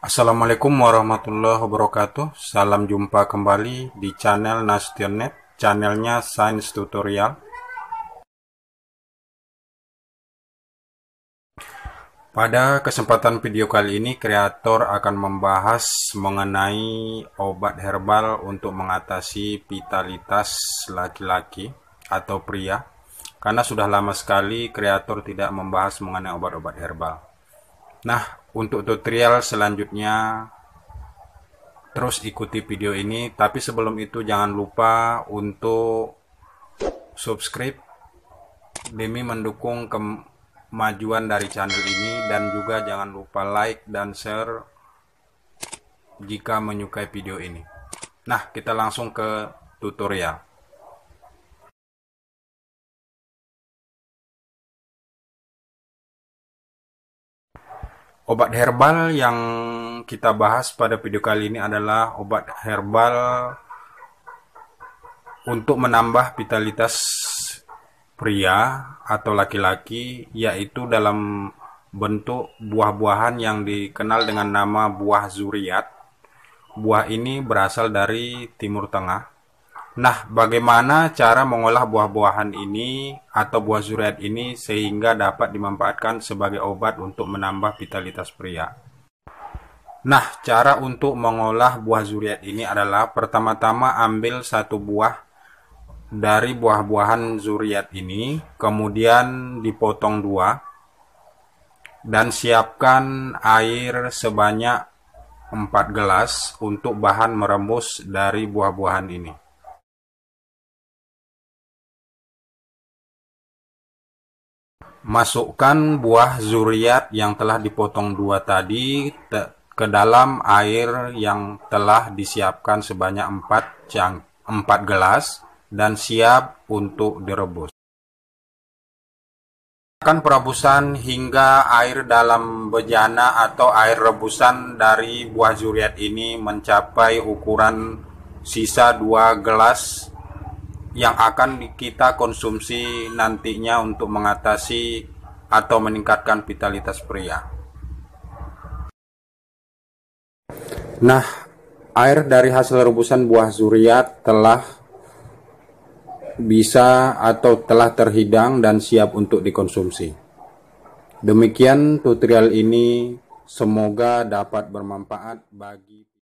Assalamualaikum warahmatullahi wabarakatuh. Salam jumpa kembali di channel Nasution Net, channelnya Sains Tutorial. Pada kesempatan video kali ini, kreator akan membahas mengenai obat herbal untuk mengatasi vitalitas laki-laki atau pria, karena sudah lama sekali kreator tidak membahas mengenai obat-obat herbal. Nah, untuk tutorial selanjutnya terus ikuti video ini, tapi sebelum itu jangan lupa untuk subscribe demi mendukung kemajuan dari channel ini, dan juga jangan lupa like dan share jika menyukai video ini. Nah, kita langsung ke tutorial. Obat herbal yang kita bahas pada video kali ini adalah obat herbal untuk menambah vitalitas pria atau laki-laki, yaitu dalam bentuk buah-buahan yang dikenal dengan nama buah Zuriat. Buah ini berasal dari Timur Tengah. Nah, bagaimana cara mengolah buah-buahan ini atau buah Zuriat ini sehingga dapat dimanfaatkan sebagai obat untuk menambah vitalitas pria? Nah, cara untuk mengolah buah Zuriat ini adalah pertama-tama ambil satu buah dari buah-buahan Zuriat ini, kemudian dipotong dua, dan siapkan air sebanyak 4 gelas untuk bahan merebus dari buah-buahan ini. Masukkan buah Zuriat yang telah dipotong dua tadi ke dalam air yang telah disiapkan sebanyak 4 gelas. Dan siap untuk direbus. Lakukan perebusan hingga air dalam bejana atau air rebusan dari buah Zuriat ini mencapai ukuran sisa 2 gelas yang akan kita konsumsi nantinya untuk mengatasi atau meningkatkan vitalitas pria. Nah, air dari hasil rebusan buah Zuriat telah telah terhidang dan siap untuk dikonsumsi. Demikian tutorial ini, semoga dapat bermanfaat bagi